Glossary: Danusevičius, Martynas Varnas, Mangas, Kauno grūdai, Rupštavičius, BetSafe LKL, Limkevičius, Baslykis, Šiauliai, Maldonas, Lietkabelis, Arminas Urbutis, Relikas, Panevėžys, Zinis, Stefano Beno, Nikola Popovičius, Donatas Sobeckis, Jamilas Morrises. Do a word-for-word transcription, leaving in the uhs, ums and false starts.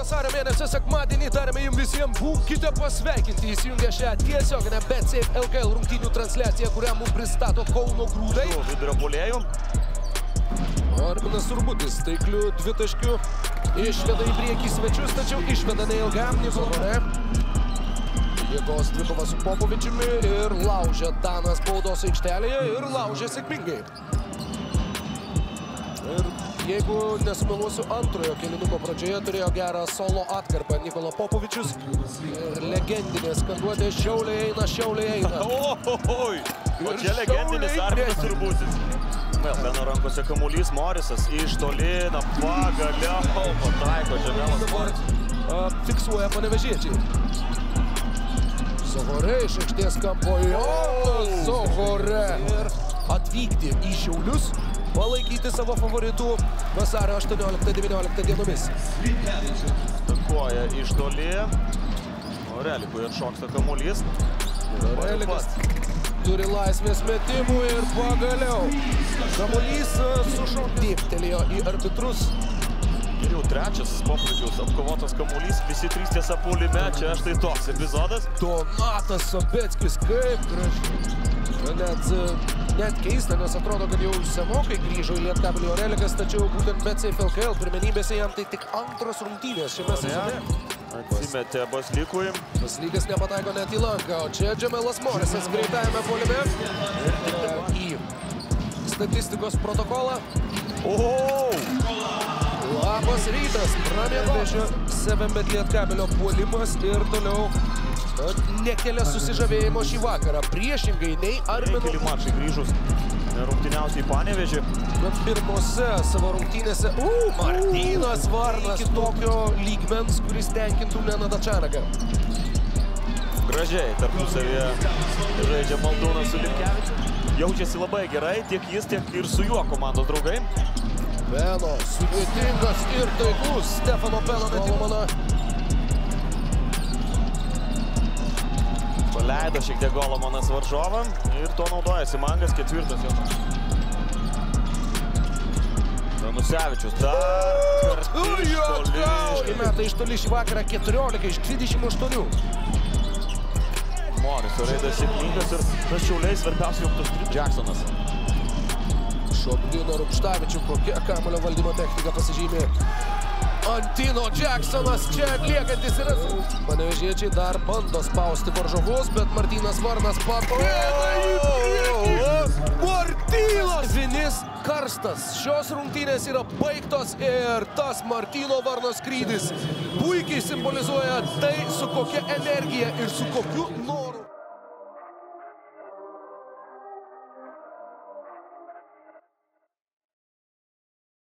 vasario mėnesio sekmadienį darėme jums visiems būkite pasveikinti įsijungę šią tiesioginę BetSafe L K L rungtynių transliaciją, kurią mums pristato Kauno grūdai. Vidurio puolėjų. Arminas Urbutis taikliu dvitaškiu išveda į priekį svečius, tačiau išveda neilgam Nikola. Jėgos dvikova su Popovičiumi ir laužia Danas baudos aikštelėje ir laužia sėkmingai. Ir jeigu nesumeluosiu, antrojo kėlinuko pradžioje turėjo gerą solo atkarpą Nikola Popovičius. Legendinė skanduotė Šiauliai eina, Šiauliai eina. Ohohoj! O čia legendinis Arminas Urbutis. Beno rankose kamuolys, Morrises iš toli, na pagaliau pataiko Jamilas Morrises. Fiksuoja panevėžiečiai. Sohore iš aikštės kampo. Sohore. Ir atvykti į Šiaulius, palaikyti savo favoritų vasario aštuonioliktą devynioliktą dienomis. Takoja iš toli. Relikui atšoksta kamuolys. Relikas turi laisvės metimų ir pagaliau kamuolys sušaudėptelėjo į arbitrus. Ir jau trečias Popovičiaus apkovotas kamuolys, visi trys tiesa puolime, čia štai toks epizodas. Donatas Sobeckis, kaip gražiai. Net, net keista, nes atrodo, kad jau senokai grįžo į Lietkabelio Relikas, tačiau būtent BetSafe L K L pirmenybėse jam tai tik antros rungtynės šiame sezone. Atsimetė Baslykui. Baslykis nepataiko net į lanką, o čia Jamilas Morrises greitajame puolime. Į statistikos protokolą. Oho! Labas rytas, pramėgošio seven bet Lietkabelio puolimas ir toliau nekelia susižavėjimo šį vakarą. Priešingai nei Arminų. Keli mačai grįžus rungtyniausiai į Panevėžį. Bet pirmose savo rungtynėse Martynas Varnas kitokio lygmens, kuris tenkintų Leną Dačanagą. Gražiai tarpusavyje žaidžia Maldonas su Limkevičiu. Jaučiasi labai gerai, tiek jis, tiek ir su juo komandos draugai. Beno sudėtingas ir taiklus Stefano Beno metimą. Leido šiek tiek golą Martynas varžovam ir to naudojasi Mangas, ketvirtas jau. Danusevičius dar kartį metą iš toli šį vakarą keturiolika iš dvidešimt aštuonių. Morriso raidas sėkmingas ir tas Šiauliai svarbiausia jungtas Jacksonas. Šokdino Rupštavičių, kokia kamulio valdymo technika pasižymė. Antino Jacksonas čia atliekantis yra. Panevėžiečiai dar bando spausti varžovus, bet Martynas Varnas papėda į priekį. Martynas! Zinis karstas. Šios rungtynės yra baigtos ir tas Martyno Varno skrydis puikiai simbolizuoja tai, su kokia energija ir su kokiu noru.